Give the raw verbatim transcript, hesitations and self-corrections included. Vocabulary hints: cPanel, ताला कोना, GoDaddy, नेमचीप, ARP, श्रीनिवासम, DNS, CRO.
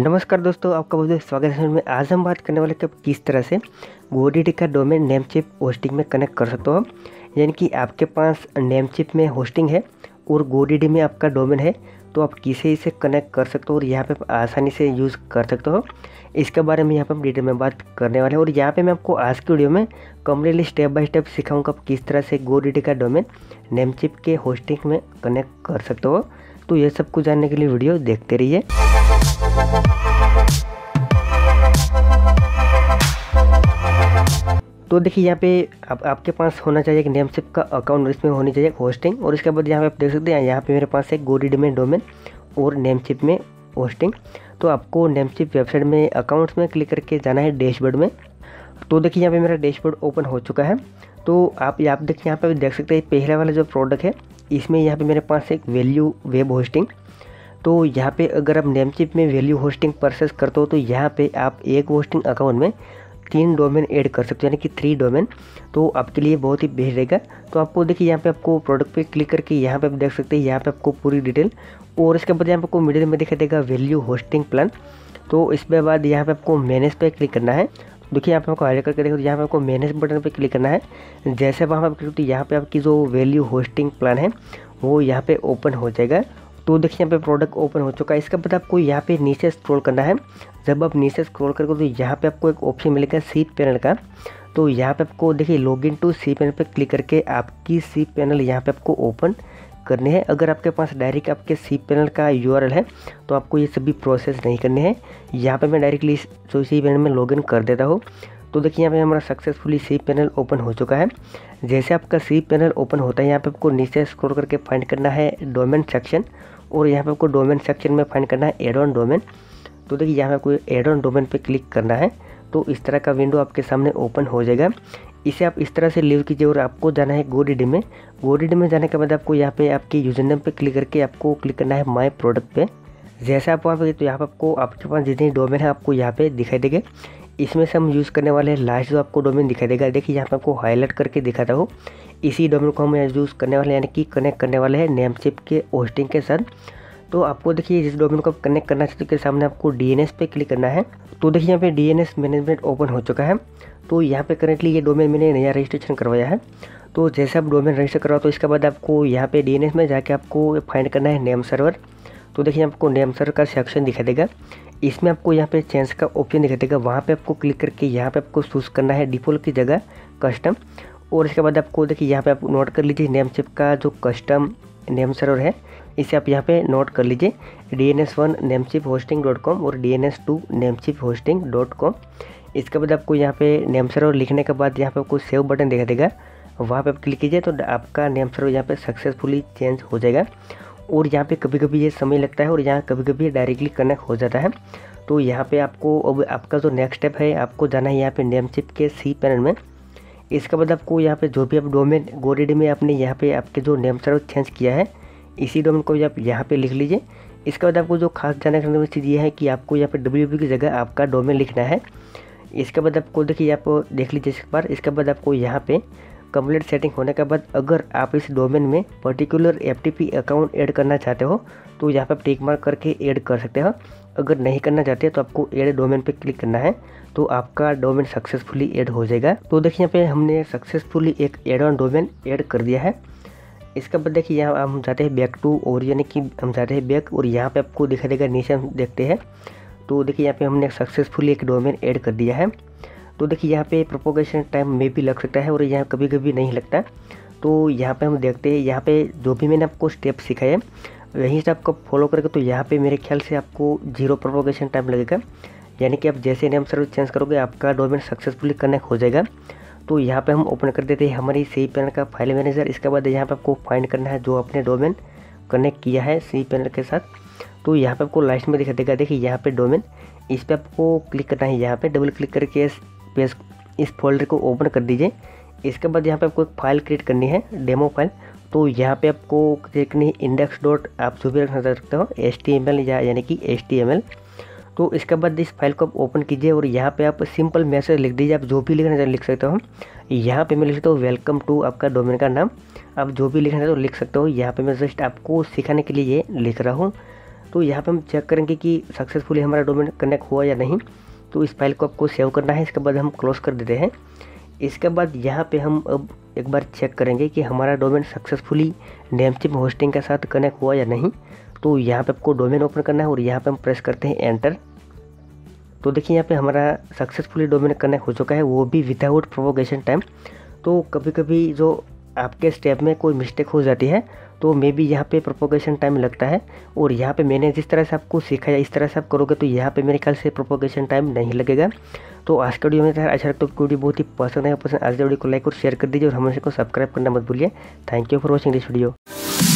नमस्कार दोस्तों, आपका बहुत बहुत स्वागत है। में आज हम बात करने वाले कि किस तरह से GoDaddy का डोमेन नेमचीप होस्टिंग में कनेक्ट कर सकते हो। यानी कि आपके पास नेमचीप में होस्टिंग है और GoDaddy में आपका डोमेन है, तो आप किसे इसे कनेक्ट कर सकते हो और यहाँ पे आप आसानी से यूज़ कर सकते हो। इसके बारे में यहाँ पर हम डिटेल में बात करने वाले हैं। और यहाँ पे मैं आपको आज की वीडियो में कम्प्लीटली स्टेप बाय स्टेप सिखाऊंगा आप किस तरह से GoDaddy का डोमेन नेमचीप के होस्टिंग में कनेक्ट कर सकते हो। तो ये सब कुछ जानने के लिए वीडियो देखते रहिए। तो देखिए, यहाँ पे आप, आपके पास होना चाहिए कि नेमचीप का अकाउंट, इसमें होनी चाहिए होस्टिंग। और इसके बाद यहाँ पे आप देख सकते हैं, यहाँ पे मेरे पास है GoDaddy में डोमेन और नेमचीप में होस्टिंग। तो आपको नेमचीप वेबसाइट में अकाउंट्स में क्लिक करके जाना है डैशबोर्ड में। तो देखिए, यहाँ पे मेरा डैशबोर्ड ओपन हो चुका है। तो आप आप देखिए, यहाँ पे देख सकते हैं पहला वाला जो प्रोडक्ट है, इसमें यहाँ पे मेरे पास एक वैल्यू वेब होस्टिंग। तो यहाँ पे अगर आप नेमचीप में वैल्यू होस्टिंग परचेस करते हो तो यहाँ पे आप एक होस्टिंग अकाउंट में तीन डोमेन ऐड कर सकते हो, यानी कि थ्री डोमेन। तो आपके लिए बहुत ही बेहतर रहेगा। तो आपको देखिए, यहाँ पे आपको प्रोडक्ट पे क्लिक करके यहाँ पे आप देख सकते हैं, यहाँ पे आपको पूरी डिटेल। और इसके बाद यहाँ पे आपको मिडिल में दिखाई देगा वैल्यू होस्टिंग प्लान। तो इसके बाद यहाँ पे आपको मैनेज पे क्लिक करना है। देखिए, यहाँ पे आपको हाईलाइट करके देखो, यहाँ पे आपको मैनेज बटन पे क्लिक करना है। जैसे वहाँ पर आप क्लिक करते हो, यहाँ पे आपकी जो वैल्यू होस्टिंग प्लान है वो यहाँ पे ओपन हो जाएगा। तो देखिए, यहाँ पे प्रोडक्ट ओपन हो चुका है। इसके बाद आपको यहाँ पे नीचे स्क्रॉल करना है। जब आप नीचे स्क्रॉल करोगे तो यहाँ पे आपको एक ऑप्शन मिलेगा cPanel का। तो यहाँ पे आपको देखिए लॉगिन टू cPanel पे क्लिक करके आपकी cPanel यहाँ पे आपको ओपन करनी है। अगर आपके पास डायरेक्ट आपके cPanel का यूआरएल है तो आपको ये सभी प्रोसेस नहीं करने हैं। यहाँ पर मैं डायरेक्टली जो cPanel में लॉगिन कर देता हूँ। तो देखिए, यहाँ पे हमारा सक्सेसफुली cPanel ओपन हो चुका है। जैसे आपका cPanel ओपन होता है, यहाँ पे आपको नीचे स्क्रॉल करके फाइंड करना है डोमेन सेक्शन। और यहाँ पे आपको डोमेन सेक्शन में फाइंड करना है एड ऑन डोमेन। तो देखिए, यहाँ पे आपको एड ऑन डोमेन पे क्लिक करना है। तो इस तरह का विंडो आपके सामने ओपन हो जाएगा। इसे आप इस तरह से लीव कीजिए। और आपको जाना है GoDaddy में। GoDaddy में जाने के बाद आपको यहाँ पे आपके यूजर नेम पे क्लिक करके आपको क्लिक करना है माय प्रोडक्ट पे। जैसे आप वहाँ पे, तो यहाँ पे आपको आपके पास जितनी डोमेन है आपको यहाँ पे दिखाई देगा। इसमें से हम यूज़ करने वाले हैं लास्ट जो आपको डोमेन दिखाई देगा। देखिए, यहाँ पे आपको हाईलाइट करके दिखाता हूँ। इसी डोमेन को हम यूज़ करने वाले हैं, यानी कि कनेक्ट करने वाले हैं नेमचीप के होस्टिंग के साथ। तो आपको देखिए, जिस डोमेन को आप कनेक्ट करना चाहते हो के सामने आपको डीएनएस पे क्लिक करना है। तो देखिए, यहाँ पे डीएनएस मैनेजमेंट ओपन हो चुका है। तो यहाँ पे करेंटली ये डोमेन मैंने नया रजिस्ट्रेशन करवाया है। तो जैसे आप डोमेन रजिस्टर करवाओ तो इसके बाद आपको यहाँ पे डीएनएस में जाके आपको फाइंड करना है नेम सर्वर। तो देखिए, आपको नेम सर्वर का सेक्शन दिखाई देगा। इसमें आपको यहाँ पे चेंज का ऑप्शन दिखाई देगा। वहाँ पे आपको क्लिक करके यहाँ पे आपको चूज़ करना है डिफ़ॉल्ट की जगह कस्टम। और इसके बाद आपको देखिए, यहाँ पे आप नोट कर लीजिए नेमचीप का जो कस्टम नेम सर्वर है, इसे आप यहाँ पे नोट कर लीजिए D N S one नेमचीप hosting dot com और D N S two नेमचीप hosting dot com. इसके बाद आपको यहाँ पे नेम सर्वर लिखने के बाद यहाँ पे आपको सेव बटन दिखाई देगा। वहाँ पर आप क्लिक कीजिए तो आपका नेम सर्वर यहाँ पर सक्सेसफुली चेंज हो जाएगा। और यहाँ पे कभी कभी ये समय लगता है और यहाँ कभी कभी डायरेक्टली कनेक्ट हो जाता है। तो यहाँ पे आपको अब आपका जो नेक्स्ट स्टेप है, आपको जाना है यहाँ पे नेमचीप के cPanel में। इसके बाद आपको यहाँ पे जो भी आप डोमेन GoDaddy में आपने यहाँ पे आपके जो नेम सर्वर चेंज किया है, इसी डोमेन को आप यहाँ पे लिख लीजिए। इसके बाद आपको जो खास जाने करने वाली चीज़ ये है कि आपको यहाँ पे डब्ल्यू डब्ल्यू की जगह आपका डोमेन लिखना है। इसके बाद आपको देखिए, आप देख लीजिए इस बार। इसके बाद आपको यहाँ पे कम्प्लीट सेटिंग होने के बाद अगर आप इस डोमेन में particular F T P account add करना चाहते हो तो यहाँ पर आप टिक मार्क करके ऐड कर सकते हो। अगर नहीं करना चाहते तो आपको ऐड डोमेन पे क्लिक करना है। तो आपका डोमेन सक्सेसफुली ऐड हो जाएगा। तो देखिए, यहाँ पे हमने सक्सेसफुली एक ऐड ऑन डोमेन ऐड कर दिया है। इसके बाद देखिए, यहाँ हम जाते हैं बैक टू, और यानी कि हम जाते हैं बैक। और यहाँ पर आपको दिखा देगा, नीचे हम देखते हैं। तो देखिए, यहाँ पर हमने सक्सेसफुली एक डोमेन ऐड कर दिया है। तो देखिए, यहाँ पे प्रोपोगेशन टाइम में भी लग सकता है और यहाँ कभी कभी नहीं लगता। तो यहाँ पे हम देखते हैं, यहाँ पे जो भी मैंने आपको स्टेप सिखाए हैं वहीं से आपको फॉलो करके, तो यहाँ पे मेरे ख्याल से आपको जीरो प्रोपोगेशन टाइम लगेगा। यानी कि आप जैसे नेम सर्वर चेंज करोगे आपका डोमेन सक्सेसफुली कनेक्ट हो जाएगा। तो यहाँ पर हम ओपन कर देते हैं हमारी cPanel का फाइल मैनेजर। इसके बाद यहाँ पर आपको फाइंड करना है जो आपने डोमेन कनेक्ट किया है cPanel के साथ। तो यहाँ पर आपको लास्ट में दिखा देगा, देखिए यहाँ पर डोमेन, इस पर आपको क्लिक करना है। यहाँ पर डबल क्लिक करके पेज इस फोल्डर को ओपन कर दीजिए। इसके बाद यहाँ पे आपको एक फाइल क्रिएट करनी है, डेमो फाइल। तो यहाँ पे आपको क्रिएट करनी है इंडेक्स डॉट, आप जो भी रखना सकते हो एच टी एम एल या यानी कि एच टी एम एल। तो इसके बाद इस फाइल को आप ओपन कीजिए और यहाँ पे आप सिंपल मैसेज लिख दीजिए। आप जो भी लिखना चाहते लिख सकते हो। यहाँ पे मैं लिख सकता हूँ वेलकम टू आपका डोमेन का नाम। आप जो भी लिखना चाहते हो लिख सकते हो। यहाँ पर मैं जस्ट आपको सिखाने के लिए ये लिख रहा हूँ। तो यहाँ पे हम चेक करेंगे कि सक्सेसफुली हमारा डोमेन कनेक्ट हुआ या नहीं। तो इस फाइल को आपको सेव करना है। इसके बाद हम क्लोज कर देते हैं। इसके बाद यहाँ पे हम अब एक बार चेक करेंगे कि हमारा डोमेन सक्सेसफुली नेमचीप होस्टिंग के साथ कनेक्ट हुआ या नहीं। तो यहाँ पे आपको डोमेन ओपन करना है और यहाँ पे हम प्रेस करते हैं एंटर। तो देखिए यहाँ पे हमारा सक्सेसफुली डोमेन कनेक्ट हो चुका है, वो भी विदाउट प्रोपोगेशन टाइम। तो कभी कभी जो आपके स्टेप में कोई मिस्टेक हो जाती है तो मे बी यहाँ पे प्रोपोगेशन टाइम लगता है, और यहाँ पे मैंने जिस तरह से आपको सिखाया इस तरह से आप करोगे तो यहाँ पे मेरे ख्याल से प्रोपोगेशन टाइम नहीं लगेगा। तो आज का वीडियो में यार अच्छा लगता है, वीडियो बहुत ही पसंद है पसंद आज वीडियो को लाइक और शेयर कर दीजिए और हमें इसको सब्सक्राइब करना मत भूलिए। Thank you for watching this video.